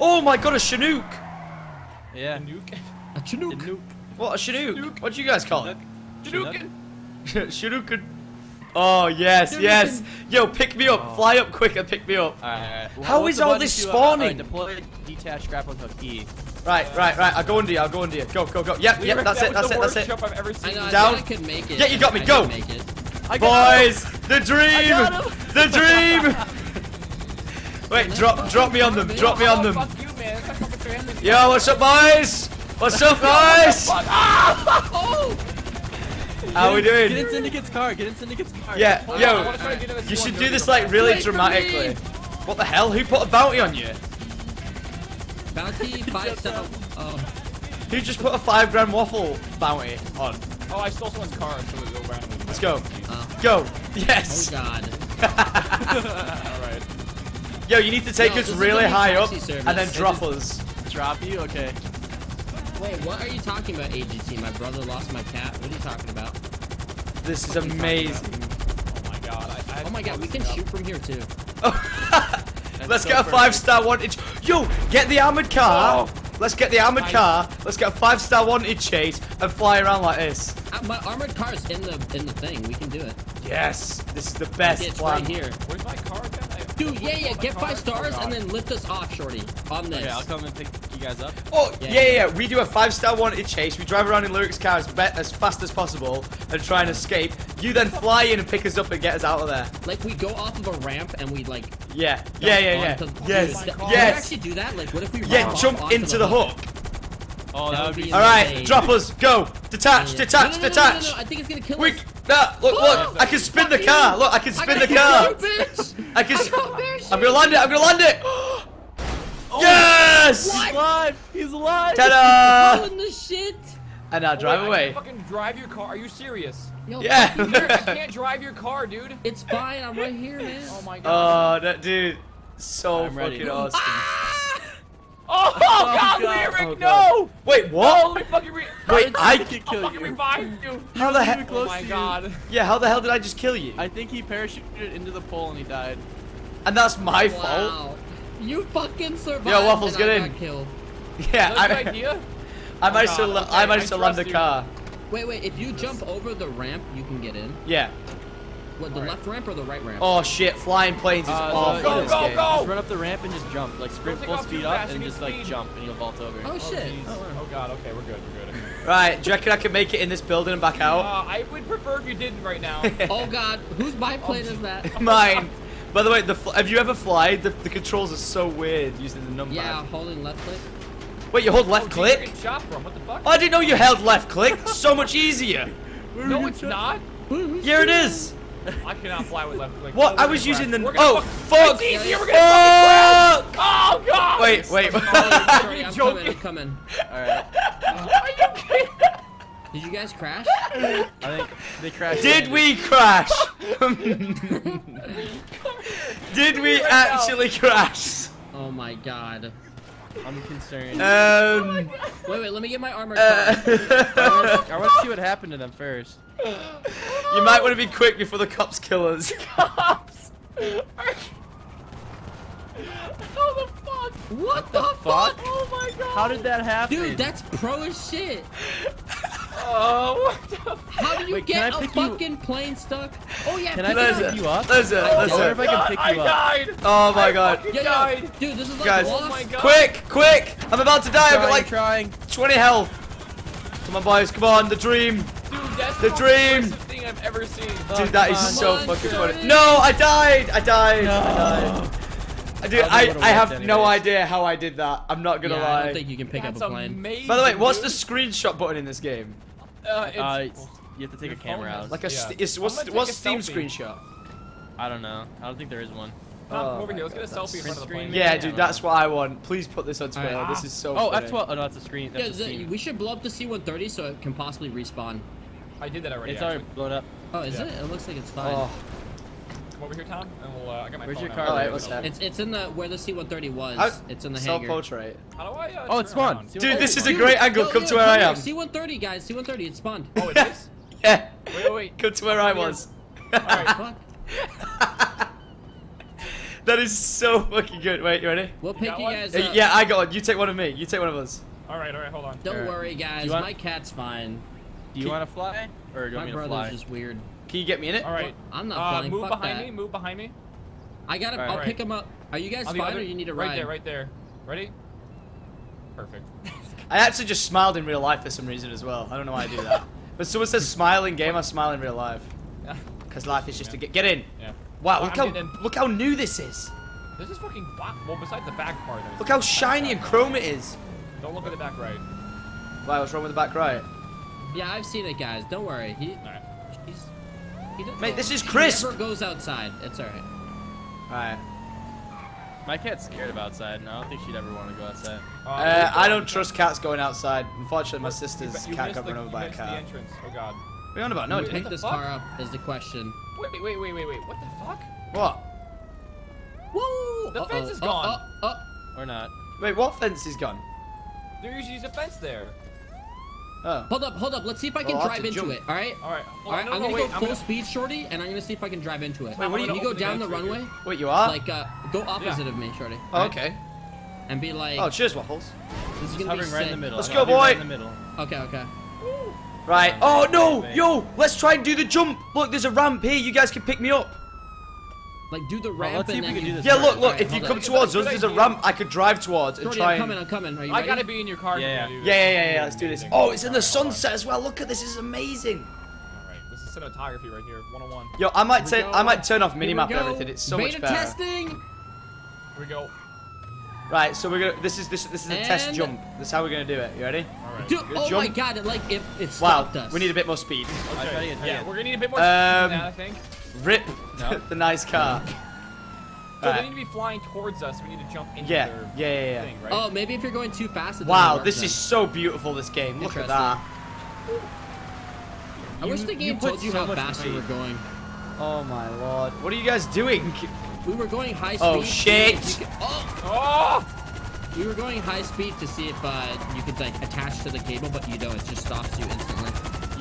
Oh my god, a Chinook! Yeah. A Chinook? Chinook. What, a Chinook? Chinook. What do you guys call it? Chinookin! Chinookin! Oh, yes, Chinookin. Yes! Yo, pick me up! Oh. Fly up quick and pick me up! Alright. Well, how is all this spawning? Deploy, detach, grappling hook, E. Right. I'll go under you, Go. Yep, that's it. Jump I've ever seen. Down. I could make it. Yeah, you got me, go! Boys! The dream! The dream! Wait, drop me on them, Fuck you, man. That's like fucking 300. Yo, what's up, boys? How we doing? Get in Syndicate's car, Yeah, yo, you should do this like really dramatically. What the hell? Who put a bounty on you? Bounty, 5 cents. Oh. Who just put a 5 grand waffle bounty on? Oh, I stole someone's car, so we go around. Let's go. Go. Yes. Oh, God. Alright. Yo, you need to take us really high up and then drop us. Drop you? Okay. Wait, what are you talking about, AGT? My brother lost my cat. What are you talking about? This is amazing. Oh my god. Oh my god, we can shoot from here too. Let's get a 5-star wanted. Yo, get the armored car. Let's get the armored car. Let's get a 5-star wanted chase and fly around like this. My armored car is in the thing. We can do it. Yes, this is the best plan. Right here. Where's my car again? Dude, yeah, get 5 stars and then lift us off, Shorty. On this. Okay, I'll come and pick you guys up. Oh, yeah. We do a 5-star wanted chase. We drive around in Lyric's car as fast as possible and try and escape. You then fly in and pick us up and get us out of there. Like, we go off of a ramp and we, like... Yeah. Yes. Can we actually do that? Like, what if we... Yeah, jump into the hook. Oh, that would be... Alright, drop us. Go. Detach. No, I think it's gonna kill us. Look, I can spin the car. Look, I can spin the car. I'm gonna land it. Oh, yes! What? He's alive. Ta-da! He's pulling the shit. And now drive away. I can fucking drive your car. Are you serious? Yo, yeah. I can't drive your car, dude. It's fine. I'm right here, man. Oh my god. Oh, that dude. So I'm fucking ready. Awesome. Ah! Oh god, Lyric, no! Wait, what? No, let me fucking I can kill you. Revive you. How the hell? Oh my god. Yeah, how the hell did I just kill you? I think he parachuted into the pole and he died. And that's my fault. You fucking survived. Yo, Waffles, get in. Yeah, I managed to land the car. Wait. If you jump over the ramp, you can get in. Yeah. What, the left ramp or the right ramp? Oh shit, flying planes is awful. Go! Just run up the ramp and just jump. Like sprint full speed up and just like jump and you'll vault over. Oh shit. Oh god, okay, we're good. Right, do you reckon I can make it in this building and back out? I would prefer if you didn't right now. Oh god, whose biplane is that? Mine. By the way, have you ever flied? The controls are so weird using the numpad. Yeah, holding left click. Wait, you hold left click? What the fuck? I didn't know you held left click. So much easier. No, it's not. Yeah, it is. I cannot fly with left click. What? I was using the... Oh, fuck! It's easier. We're gonna fucking crash! Oh, God! Wait. Are you joking? I'm coming. Alright. Are you kidding? Did you guys crash? I think they crashed. Did we crash? Did we actually crash? Oh, my God. I'm concerned. Wait, let me get my armor. I want to see what happened to them first. You might want to be quick before the cops kill us. Cops! How the fuck? What the fuck? Oh my god! How did that happen? Dude, that's pro as shit. Oh, what the fuck? How do you get a fucking plane stuck? Oh yeah, can I pick you up? I wonder if I can pick you up. Oh my god. I died. Dude, this is like guys, oh my god. Quick! I'm about to die. I've got like 20 health. Come on, boys. Come on, the dream. That's the dream thing I've ever seen. Dude, that is so fucking funny. No, I died. Dude, I have no idea how I did that. I'm not gonna lie. I don't think you can pick up a plane. By the way, what's the screenshot button in this game? You have to take a camera out. Like what's Steam screenshot? I don't know. I don't think there is one. Over here, let's get a selfie in front of the plane. Yeah, dude, that's what I want. Please put this on Twitter. This is so funny. Oh, no, that's a screen. We should blow up the C-130 so it can possibly respawn. I did that already. It's already blown up. Oh, is it? It looks like it's fine. Come over here, Tom, and we'll, I got my phone. Where's your car? Right, it's in the, where the C-130 was. It's in the hangar. Self-portrait. How do I, oh, it's spawned. Dude, this is a great angle. Come to where I am. C-130, guys. C-130, it's spawned. Oh, it is? Yeah. Wait. Come to where I was. All right. That is so fucking good. Wait, you ready? We'll pick you guys up. Yeah, I got one. You take one of me. You take one of us. All right, hold on. Don't worry, guys. My cat's fine. Do you want to fly? Or do you want me to fly? My brother's just weird. Can you get me in it? All right. I'm not flying. Move behind me. Move behind me. I got him. I'll pick him up. Are you guys fine or you need a ride? Right there, right there. Ready? Perfect. I actually just smiled in real life for some reason as well. I don't know why I do that. But someone says smile in game, I smile in real life. Because life is just a get in. Yeah. Wow, look how new this is. This is fucking well, besides the back part. Look how shiny and chrome it is. Don't look at the back right. Why? What's wrong with the back right? Yeah, I've seen it, guys. Don't worry. Mate, this is crisp. He never goes outside. It's all right. All right. My cat's scared of outside, and I don't think she'd ever want to go outside. I don't trust cats going outside. Unfortunately, my sister's cat got run over by a cat. Oh God. What are you on about? No, dude. Pick this car up is the question. Wait. What the fuck? What? Woo! The fence is gone. Or not. Wait, what fence is gone? There usually is a fence there. Oh. Hold up. Let's see if I can drive into it. All right. All right. I'm gonna go full speed, Shorty, and I'm gonna see if I can drive into it. Wait, what are you? Can you go down the runway? Wait, you are? Like, go opposite of me, Shorty. Oh, okay. And be like. Oh, cheers, Waffles. This is gonna be right in the middle. Let's go, boy. Okay. Right. Oh no, yo, let's try and do the jump. Look, there's a ramp here. You guys can pick me up. Like do the ramp and then. Yeah, look. If you come towards us, there's a ramp I could drive towards and try. I'm coming. Are you ready? I gotta be in your car. Yeah. Let's do this. Oh, it's in the sunset as well. Look at this. This is amazing. All right, this is cinematography right here, 101. Yo, I might turn off minimap and everything. It's so much better. Beta testing. Here we go. Right, so we're gonna. This is a test jump. This is how we're gonna do it. You ready? All right. Dude, oh my God! Like it stopped us. Wow, we need a bit more speed. Okay. Yeah, we're gonna need a bit more speed now, I think. Rip the nice car. So they need to be flying towards us. We need to jump into their thing, right? Oh, maybe if you're going too fast. Wow, this is so beautiful, this game. Look at that. I wish the game told you how fast you were going. Oh, my Lord. What are you guys doing? We were going high speed. Oh, shit. We were going high speed to see if you could, like, attach to the cable, but you don't. It just stops you instantly.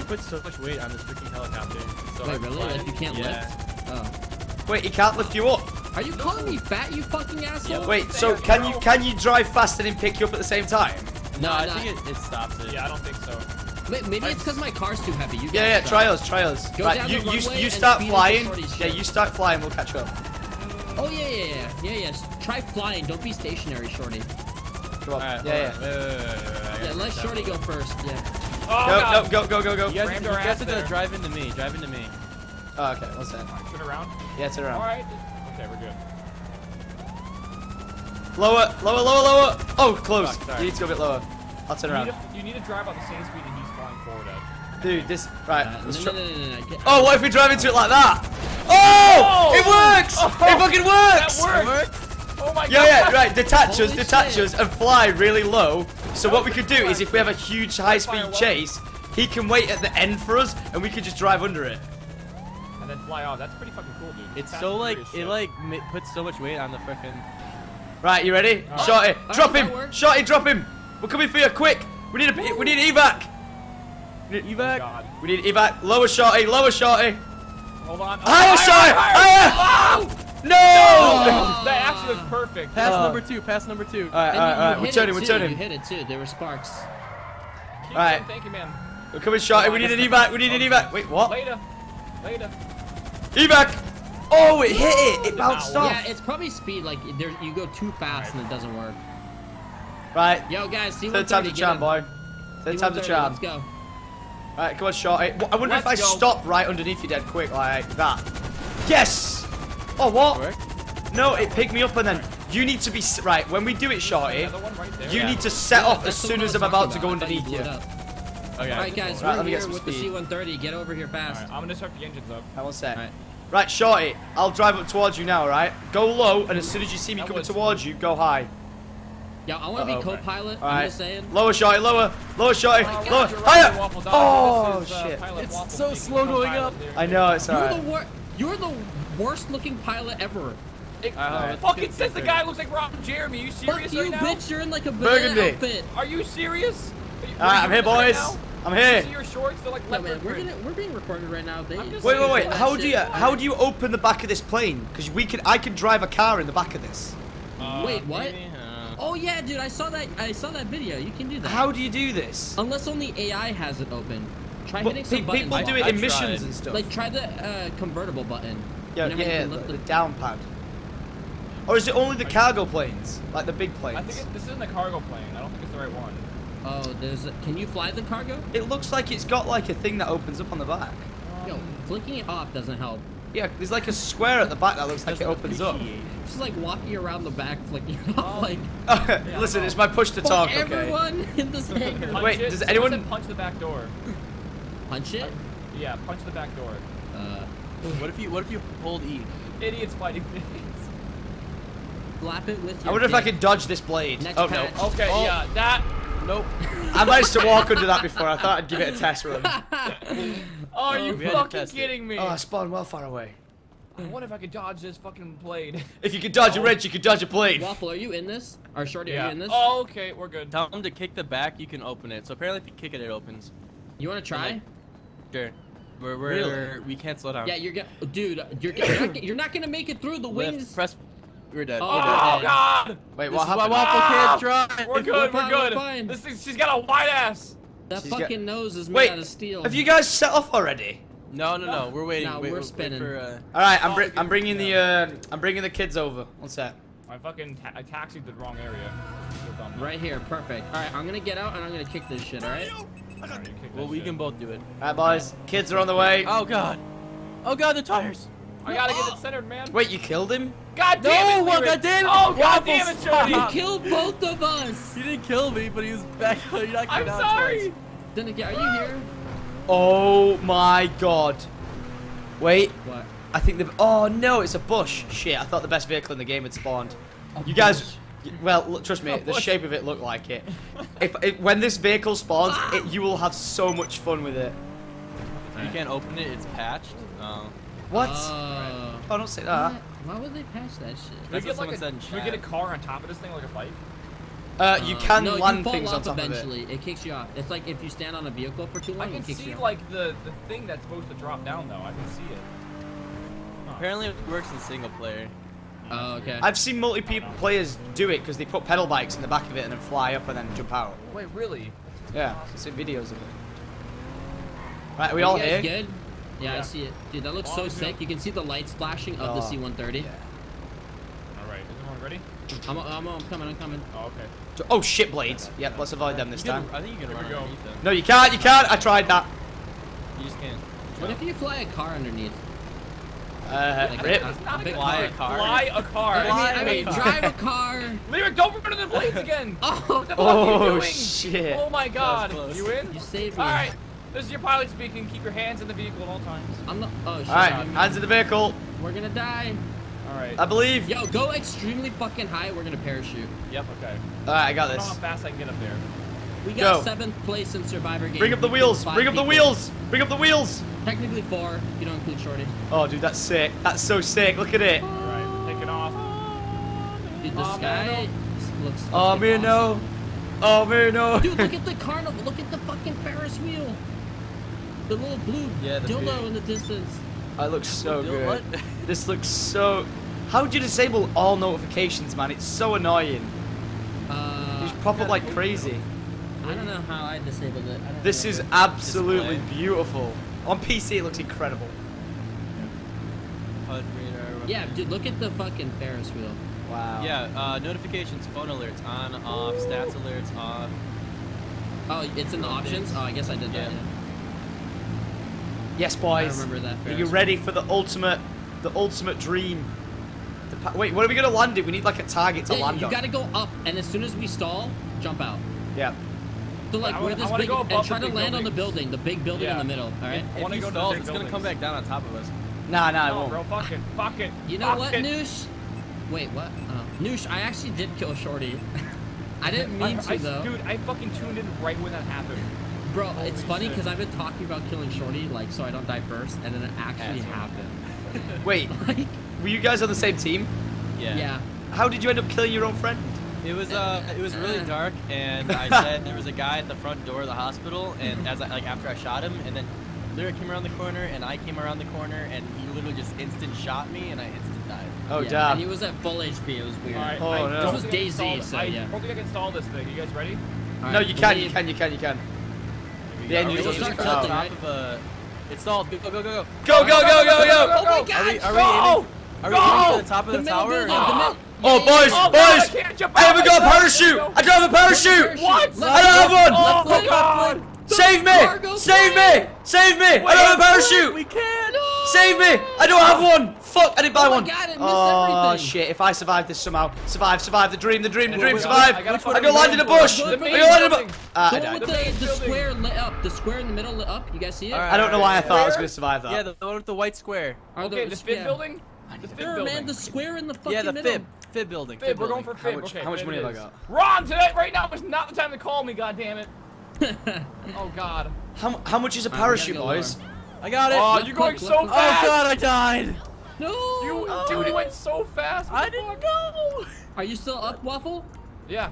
Put so much weight on this freaking helicopter. So wait, really? Like you can't lift? Oh. Wait, he can't lift you up. Are you calling me fat, you fucking asshole? Yeah, wait, so can you drive fast and then pick you up at the same time? No, I think it stops it. Yeah, I don't think so. Wait, maybe it's because my car's too heavy. You yeah, try us. Right, you start flying. Yeah, you start flying, we'll catch up. Oh yeah. Try flying, don't be stationary, Shorty. Alright, yeah. Let Shorty go first, Oh, go. You guys have to drive into me. Oh, okay. What's that? Turn around? Yeah, turn around. Alright. Okay, we're good. Lower. Oh, close. Fuck, you need to go a bit lower. I'll turn around. You need to drive at the same speed and he's flying forward at. Dude, this... Right. No. Get... Oh, what if we drive into it like that? Oh! It works! It fucking works! That worked! Oh my God. Yeah, right. Detach us and fly really low. So what we could do is if we have a huge high-speed chase, he can wait at the end for us, and we could just drive under it. And then fly off. That's pretty fucking cool, dude. It's so like, it like puts so much weight on the frickin'... Right, you ready? Shorty, drop him! Shorty, drop him! We're coming for you, quick! We need evac! We need evac. Lower Shorty! Hold on. Higher Shorty! No! That actually looks perfect. Pass number two. All right. We're turning. You hit it too. There were sparks. All right. Thank you, man. We're coming, Shorty. We need an evac. Wait, what? Later. Evac. Oh, it hit it. It bounced off. Yeah, it's probably speed. Like you go too fast and it doesn't work. Right. Yo, guys. Third time's a charm, boy. Third time's a charm. Let's go. All right, come on, Shorty. I wonder if I stop right underneath you, dead quick, like that. Yes. Oh, what? No, it picked me up and then you need to be... Right, when we do it, Shorty, you need to set off as soon as I'm about to go underneath you. Okay. All right, guys, we're here with the C-130. Get over here fast. Right, I'm going to start the engines up. I will say. Right, Shorty, I'll drive up towards you now, all right? Go low, and as soon as you see me coming towards you, go high. Yo, I want to be co-pilot, I'm just saying. Lower, Shorty, lower, Shorty, lower, higher! Oh, shit. It's so slow going up. I know, it's all right. You're the worst looking pilot ever. It fucking says the guy looks like Robin Jeremy. Are you serious right now? Fuck you, bitch. You're in like a banana outfit. Are you serious? Alright, I'm here, boys. I'm here. See your shorts? They're like leopard print. We're being recorded right now. Wait. How do you open the back of this plane? Because I can drive a car in the back of this. Wait, what? Yeah. Oh yeah, dude, I saw that video. You can do that. How do you do this? Unless only AI has it open. Try hitting some buttons. People do it in missions and stuff. Like try the convertible button. Yeah, the down pad. Or is it only the cargo planes? Like the big planes? I think this isn't the cargo plane. I don't think it's the right one. Oh, can you fly the cargo? It looks like it's got like a thing that opens up on the back. Yo, flicking it off doesn't help. Yeah, there's like a square at the back that looks like it opens up. Just like walking around the back, flicking it off like... Yeah, listen, it's my push to talk, okay? Everyone in this hangar. Wait, does anyone... Punch the back door. Punch it? Yeah, punch the back door. What if you hold E? Idiots fighting idiots. Flap it with your I wonder dick. If I can dodge this blade. Next oh, patch. No. Okay, yeah, that... Nope. I managed to walk under that before. I thought I'd give it a test run. Are you fucking kidding me? Oh, I spawned well far away. I wonder if I could dodge this fucking blade. If you could dodge a wrench, you could dodge a blade. Waffle, are you in this? Or Shorty, are you in this? Oh, okay, we're good. Tell him to kick the back, you can open it. So apparently if you kick it, it opens. You want to try? Sure. We can't slow down. Yeah, you're not gonna make it through the wings. Lift, press. We're dead. Oh God! Wait, what happened? Waffle can't drive. We're good. This thing, she's got a wide ass. That fucking nose is made out of steel. Have you guys set off already? No. We're waiting. No, we're spinning. All right, I'm bringing the kids over. One sec. I fucking taxied the wrong area. Right here, perfect. All right, I'm gonna get out and I'm gonna kick this shit. All right. Well, we can both do it. Alright, boys. Kids are on the way. Oh, God. Oh, God, the tires. I gotta get it centered, man. Wait, you killed him? God damn it, Lyric. God damn it. Oh, God damn it, Shorty. You killed both of us. You didn't kill me, but he was back. I'm sorry. Then again, are you here? Oh, my God. Wait. What? I think the... Oh, no, it's a bush. Shit, I thought the best vehicle in the game had spawned. You guys... Well, look, trust me, the shape of it looked like it. When this vehicle spawns, you will have so much fun with it. You can't open it, it's patched. What? Oh, don't say that. Why would they patch that shit? That's what someone said in chat. Can we get a car on top of this thing like a pipe? You can land things on top eventually. Of it. It kicks you off. It's like if you stand on a vehicle for too long, it kicks you off. I can see like the thing that's supposed to drop down though, I can see it. Huh. Apparently it works in single player. Oh, okay. I've seen multi-players do it because they put pedal bikes in the back of it and then fly up and then jump out. Wait, really? Yeah, I've seen videos of it. Right, are we all here? Good? Yeah, I see it. Dude, that looks so sick. You can see the lights flashing of the C-130. Yeah. Alright, is everyone ready? I'm coming. Oh, okay. Oh, shit, blades. Yeah, let's avoid them this time. I think you can run underneath them. No, you can't. I tried that. You just can't. What if you fly a car underneath? Fly a car. Drive a car. Lyric, don't run into the blades again. What the fuck are you doing? Shit. Oh my God. You in? You saved me. All right. This is your pilot speaking. Keep your hands in the vehicle at all times. All right. Hands in the vehicle. We're gonna die. All right. I believe. Yo, go extremely fucking high. We're gonna parachute. Yep. Okay. All right. I got this. I don't know how fast I can get up there. We got 7th place in Survivor game. Bring up the wheels. Bring up the wheels. Technically 4, if you don't include Shorty. Oh, dude, that's sick. That's so sick. Look at it. All right, taking off. Dude, the sky looks fucking awesome. Oh, man, no. Dude, look at the carnival. Look at the fucking Ferris wheel. The little blue dildo in the distance. That looks so good. What? This looks so... How do you disable all notifications, man? It's so annoying. It's pop up like crazy. I don't know how I disabled it. This is absolutely beautiful. On PC, it looks incredible. Yeah, dude, look at the fucking Ferris wheel. Wow. Yeah, notifications, phone alerts on, off, stats alerts on. Oh, it's in the options? Oh, I guess I did that. Yeah. Yes, boys. I remember that Ferris wheel. Are you ready for the ultimate dream? Wait, what are we gonna land it? We need like a target to land on. You gotta go up, and as soon as we stall, jump out. Yeah. So like we're this big and try to land on the big building in the middle. All right. If you stall, it's gonna come back down on top of us. Nah, it won't. Bro, fuck it. You know what, Noosh? Wait, what? Noosh, I actually did kill Shorty. I didn't mean to though. Dude, I fucking tuned in right when that happened. Bro, it's funny because I've been talking about killing Shorty, like so I don't die first, and then it actually happened. Wait, were you guys on the same team? Yeah. How did you end up killing your own friend? It was really dark, and I said there was a guy at the front door of the hospital, and as I, like, after I shot him, and then Lyric came around the corner, and I came around the corner, and he literally just instant shot me, and I instant died. Oh, yeah, damn. And he was at full HP. It was weird. Right, oh, no. This was DayZ, so yeah. I don't think I can install this thing. You guys ready? Right, no, you can. The end user on top of a... Installed. Go, go, go, go. Go, go, go, go, go! Oh, my God! Are we aiming to the top of the tower? Oh, boys, boys! I haven't got a parachute! I don't have a parachute! What? I don't have one! Oh, God! Save me! Save me! Save me! I don't have a parachute! We can't! Save me! I don't have one! Fuck, I didn't buy one! Oh, God, it missed everything. Shit, if I survive this somehow. Survive, the dream, survive! I got landed in a bush! I got landed in a bush! I died. The square lit up. The square in the middle lit up. You guys see it? I don't know why I thought I was gonna survive that. Yeah, the one with the white square. Okay, the fifth building? The fib building. Man, the square in the fucking middle. Yeah, the fib building. Fib, we're going for fib. How much money have I got? Ron, today, right now is not the time to call me, goddammit. Oh, God. How much is a parachute, boys? I got it. Oh, you're going so fast. Oh, God, I died. No. Dude, it went so fast. I didn't go. Are you still up, Waffle? Yeah.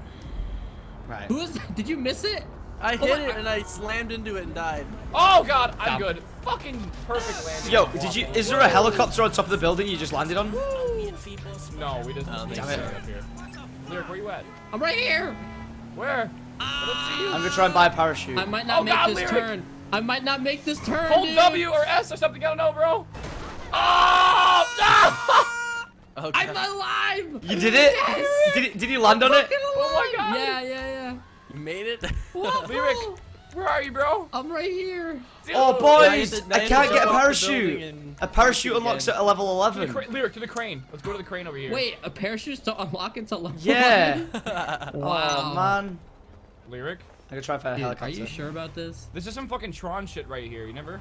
Right. Did you miss it? I hit it and I slammed into it and died. Oh, God, I'm good. Fucking perfect landing. Yo, did you? Is there a helicopter on top of the building you just landed on? No, we didn't. Damn it. Lyric, where you at? I'm right here. Where? I'm gonna try and buy a parachute. I might not make this turn. I might not make this turn. Hold W or S or something. I don't know, bro. Oh! Oh, I'm alive. You did it? Yes. Did you land on it? Oh my God. Yeah. You made it. Lyric, where are you, bro? I'm right here. Dude. Oh, boys, I can't get a parachute. A parachute unlocks at a level 11. Lyric, to the crane. Let's go to the crane over here. Wait, a parachute's to unlock until level 11? Yeah. Wow. Oh, man. Lyric? I gotta try and find a helicopter. Are you sure about this? This is some fucking Tron shit right here. You never?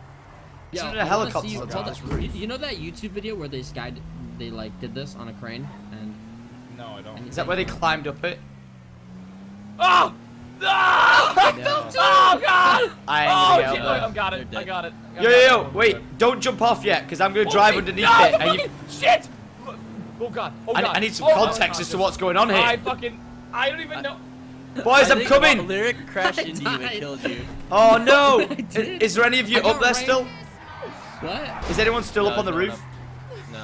Yeah. It's a helicopter. You know that YouTube video where they like did this on a crane? And no, I don't. Is that where they climbed up it? Oh! No! Oh, God! I got it. Yo, wait, don't jump off yet, because I'm going to drive underneath it. And you... Shit! Oh, God. Oh, God. I need some context as to what's going on here. I don't even know. Boys, I'm coming! Lyric crashed into you and killed you. Oh, no! Is there any of you up there still? What? Is anyone still up on the roof?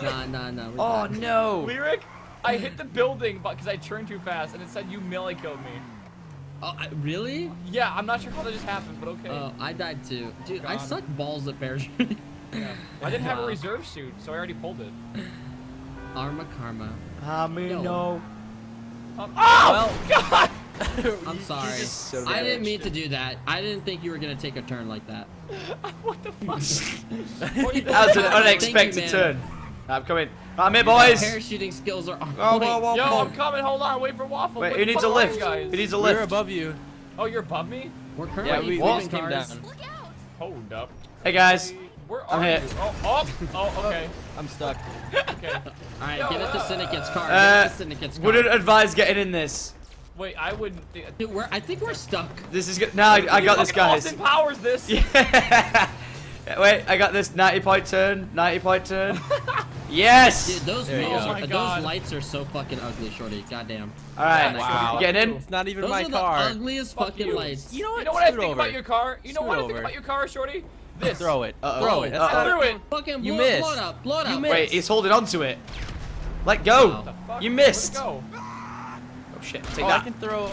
No. Oh, no! Lyric, I hit the building because I turned too fast, and it said you milli-killed me. Oh, really? Yeah, I'm not sure how that just happened, but okay. Oh, I died too. Dude, God. I sucked balls at parachuting. Yeah. I didn't have a reserve suit, so I already pulled it. Arma karma. No. Oh, well, God! I'm sorry. So I didn't mean to do that. I didn't think you were going to take a turn like that. What the fuck? That was an unexpected turn. I'm coming. I'm here, boys. Parachuting skills are. Oh, whoa. Yo, I'm coming. Hold on. Wait for Waffle. Wait, who needs a lift? Who needs a lift? We're above you. Oh, you're above me? We're currently. Yeah, we just came down. Hold up. Hey, guys. I'm here. Oh, okay. I'm stuck. Okay. All right, get us the Syndicate's car. Wouldn't advise getting in this. Wait, I wouldn't. Dude, I think we're stuck. This is good. No, I got this, guys. Austin Powers this. Yeah. Wait, I got this 90-point turn. Yes! Dude, those lights are so fucking ugly, Shorty. Goddamn. Alright, wow. Get in. It's not even those my car. Those are the ugliest fucking lights. You know what I think about your car? Shorty? This. Throw it. Throw it. I threw it. Fucking blow it up. Blow it up. Wait, he's holding on to it. Let go. Wow. You missed. Go? Oh, shit. Take that. I can throw,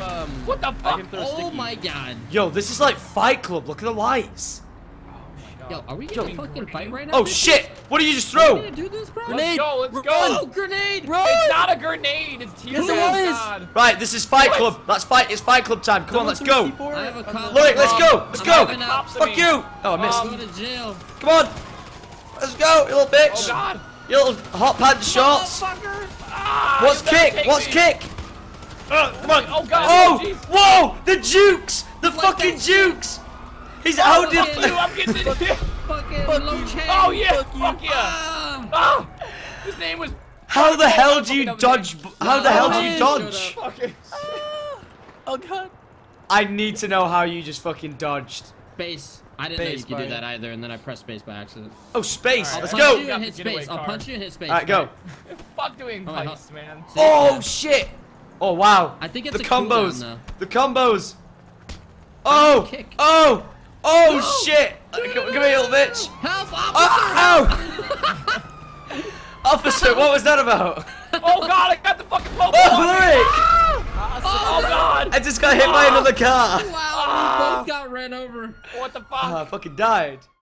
what the fuck? I can throw sticky. My God. Yo, this is like Fight Club. Look at the lights. Yo, are we gonna fucking fight right now? Oh, shit! What did you just throw? Are we gonna do this, bro? Grenade! Let's go! Oh, grenade! Run. It's not a grenade! It's tears. Yes, it is. Right, this is Fight Club. It's Fight Club time. Come on, let's go! Lloyd, let's go! Let's go! Fuck you! Oh, I missed. I'm going to jail. Come on! Let's go, you little bitch! Oh, God! You little hot pants shorts! What's kick? What's kick? Come on! Oh, God! Oh! Whoa! The jukes! The fucking jukes! He's out here! I'm getting in here! Oh yeah! Fuck yeah! Ah! His name was. How the hell do you dodge? How the hell do you dodge? Oh God! I need to know how you just fucking dodged. Space. I didn't know you could do that either, and then I pressed space by accident. Oh space! Let's go! I'll punch you and hit space. Alright, go. Fuck doing ice, man. Oh shit! Oh wow! I think it's the combos. Cooldown, the combos. Oh! Oh! Oh shit! Come here, little bitch! Help, officer! Oh, officer, what was that about? Oh god! I got the fucking pole. Oh, Lyric! Oh god! I just got hit by another car. Wow! We both got ran over. What the fuck? I fucking died.